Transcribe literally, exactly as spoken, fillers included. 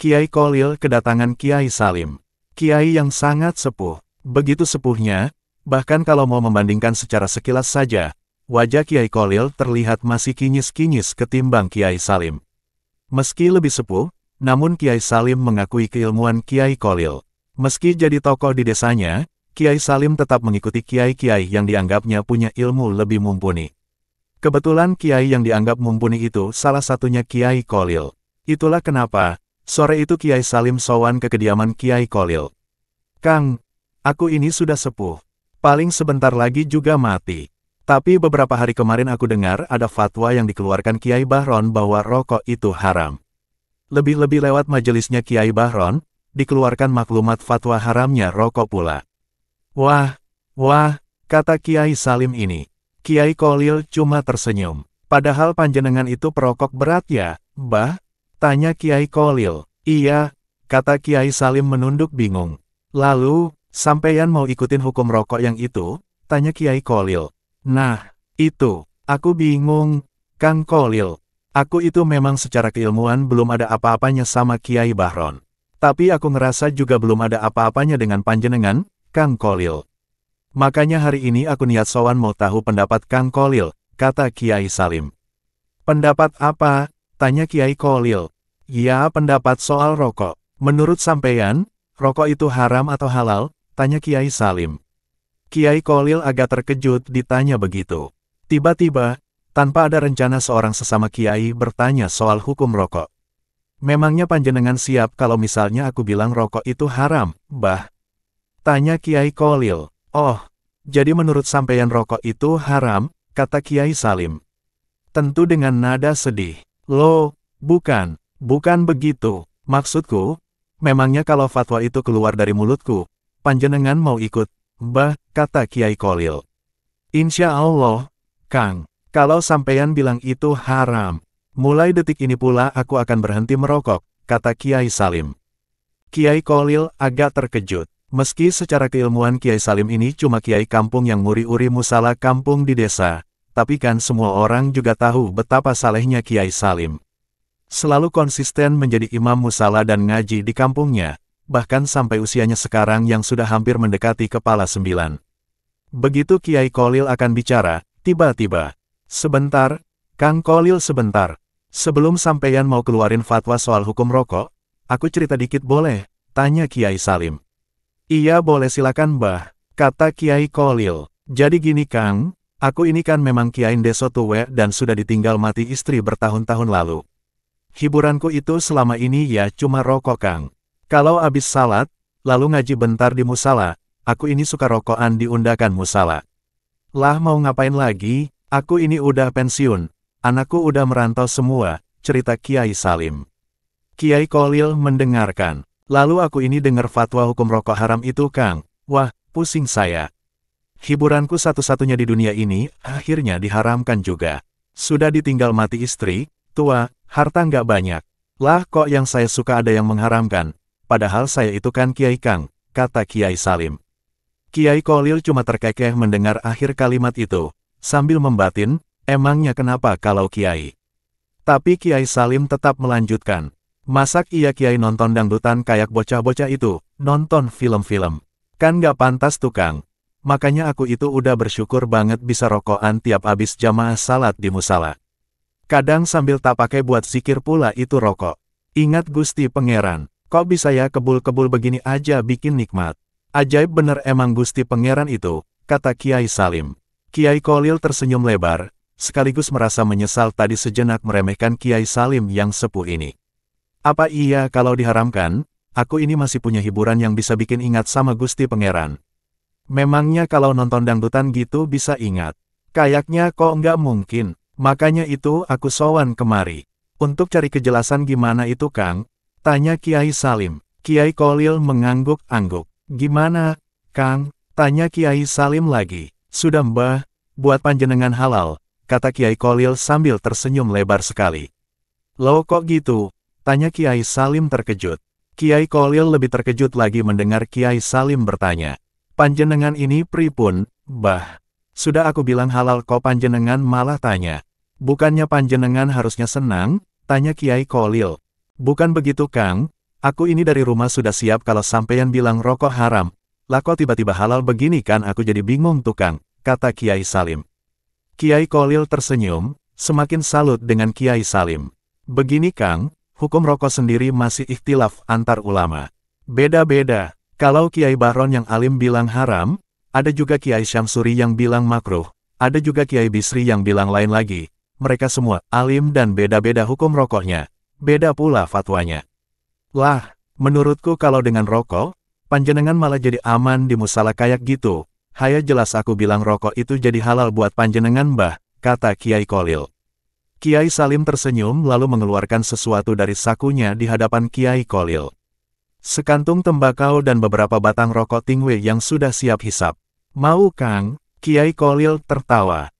Kiai Kholil kedatangan Kiai Salim. Kiai yang sangat sepuh. Begitu sepuhnya, bahkan kalau mau membandingkan secara sekilas saja, wajah Kiai Kholil terlihat masih kinyis-kinyis ketimbang Kiai Salim. Meski lebih sepuh, namun Kiai Salim mengakui keilmuan Kiai Kholil. Meski jadi tokoh di desanya, Kiai Salim tetap mengikuti kiai-kiai yang dianggapnya punya ilmu lebih mumpuni. Kebetulan kiai yang dianggap mumpuni itu salah satunya Kiai Kholil. Itulah kenapa, sore itu Kiai Salim sowan ke kediaman Kiai Kholil. "Kang, aku ini sudah sepuh. Paling sebentar lagi juga mati. Tapi beberapa hari kemarin aku dengar ada fatwa yang dikeluarkan Kiai Bahron bahwa rokok itu haram. Lebih-lebih lewat majelisnya Kiai Bahron, dikeluarkan maklumat fatwa haramnya rokok pula." "Wah, wah," kata Kiai Salim ini. Kiai Kholil cuma tersenyum. "Padahal panjenengan itu perokok berat ya, Bah?" tanya Kiai Kholil. "Iya," kata Kiai Salim menunduk bingung. "Lalu, sampeyan mau ikutin hukum rokok yang itu?" tanya Kiai Kholil. "Nah, itu, aku bingung, Kang Kholil. Aku itu memang secara keilmuan belum ada apa-apanya sama Kiai Bahron. Tapi aku ngerasa juga belum ada apa-apanya dengan panjenengan, Kang Kholil. Makanya hari ini aku niat sowan mau tahu pendapat Kang Kholil," kata Kiai Salim. "Pendapat apa?" tanya Kiai Kholil. "Ya, pendapat soal rokok. Menurut sampeyan, rokok itu haram atau halal?" tanya Kiai Salim. Kiai Kholil agak terkejut ditanya begitu. Tiba-tiba, tanpa ada rencana seorang sesama kiai bertanya soal hukum rokok. "Memangnya panjenengan siap kalau misalnya aku bilang rokok itu haram, Bah?" tanya Kiai Kholil. "Oh, jadi menurut sampeyan rokok itu haram?" kata Kiai Salim. Tentu dengan nada sedih. "Loh, bukan, bukan begitu. Maksudku, memangnya kalau fatwa itu keluar dari mulutku, panjenengan mau ikut, Bah?" kata Kiai Kholil. "Insya Allah, Kang, kalau sampeyan bilang itu haram. Mulai detik ini pula aku akan berhenti merokok," kata Kiai Salim. Kiai Kholil agak terkejut. Meski secara keilmuan Kiai Salim ini cuma kiai kampung yang nguri-uri musala kampung di desa, tapi kan semua orang juga tahu betapa salehnya Kiai Salim. Selalu konsisten menjadi imam musala dan ngaji di kampungnya, bahkan sampai usianya sekarang yang sudah hampir mendekati kepala sembilan. Begitu Kiai Kholil akan bicara, tiba-tiba, "Sebentar, Kang Kholil sebentar. Sebelum sampeyan mau keluarin fatwa soal hukum rokok, aku cerita dikit boleh?" tanya Kiai Salim. "Iya boleh silakan Bah," kata Kiai Kholil. "Jadi gini Kang, aku ini kan memang kiai deso tuwe dan sudah ditinggal mati istri bertahun-tahun lalu. Hiburanku itu selama ini ya cuma rokok Kang. Kalau abis salat, lalu ngaji bentar di musala, aku ini suka rokokan di undakan musala. Lah mau ngapain lagi, aku ini udah pensiun, anakku udah merantau semua," cerita Kiai Salim. Kiai Kholil mendengarkan. "Lalu aku ini dengar fatwa hukum rokok haram itu Kang, wah, pusing saya. Hiburanku satu-satunya di dunia ini, akhirnya diharamkan juga. Sudah ditinggal mati istri, tua, harta nggak banyak. Lah kok yang saya suka ada yang mengharamkan. Padahal saya itu kan kiai Kang," kata Kiai Salim. Kiai Kholil cuma terkekeh mendengar akhir kalimat itu, sambil membatin, "Emangnya kenapa kalau kiai?" Tapi Kiai Salim tetap melanjutkan, "Masak iya kiai nonton dangdutan kayak bocah-bocah itu, nonton film-film. Kan nggak pantas tuh Kang. Makanya aku itu udah bersyukur banget bisa rokokan tiap abis jamaah salat di musala. Kadang sambil tak pakai buat zikir pula itu rokok. Ingat Gusti Pangeran. Kok bisa ya kebul-kebul begini aja bikin nikmat. Ajaib bener emang Gusti Pangeran itu," kata Kiai Salim. Kiai Kholil tersenyum lebar, sekaligus merasa menyesal tadi sejenak meremehkan Kiai Salim yang sepuh ini. "Apa iya kalau diharamkan, aku ini masih punya hiburan yang bisa bikin ingat sama Gusti Pangeran. Memangnya kalau nonton dangdutan gitu bisa ingat? Kayaknya kok nggak mungkin, makanya itu aku sowan kemari. Untuk cari kejelasan gimana itu Kang?" tanya Kiai Salim. Kiai Kholil mengangguk-angguk. "Gimana, Kang?" tanya Kiai Salim lagi. "Sudah Mbah, buat panjenengan halal," kata Kiai Kholil sambil tersenyum lebar sekali. "Loh kok gitu?" tanya Kiai Salim terkejut. Kiai Kholil lebih terkejut lagi mendengar Kiai Salim bertanya, "Panjenengan ini pripun, Bah? Sudah aku bilang halal kok panjenengan malah tanya. Bukannya panjenengan harusnya senang?" tanya Kiai Kholil. "Bukan begitu Kang, Aku ini dari rumah sudah siap kalau sampeyan bilang rokok haram. Lah kok tiba-tiba halal begini kan aku jadi bingung tukang, kata Kiai Salim. Kiai Kholil tersenyum, semakin salut dengan Kiai Salim. Begini Kang, hukum rokok sendiri masih ikhtilaf antar ulama. Beda-beda, kalau Kiai Bahron yang alim bilang haram, ada juga Kiai Syamsuri yang bilang makruh, ada juga Kiai Bisri yang bilang lain lagi. Mereka semua alim dan beda-beda hukum rokoknya. Beda pula fatwanya. Lah, menurutku kalau dengan rokok, panjenengan malah jadi aman di musala kayak gitu. Haya jelas aku bilang rokok itu jadi halal buat panjenengan mbah, kata Kiai Kholil. Kiai Salim tersenyum lalu mengeluarkan sesuatu dari sakunya di hadapan Kiai Kholil. Sekantung tembakau dan beberapa batang rokok tingwe yang sudah siap hisap. Mau Kang? Kiai Kholil tertawa.